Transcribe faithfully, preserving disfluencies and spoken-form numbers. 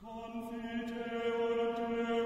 Confiteor.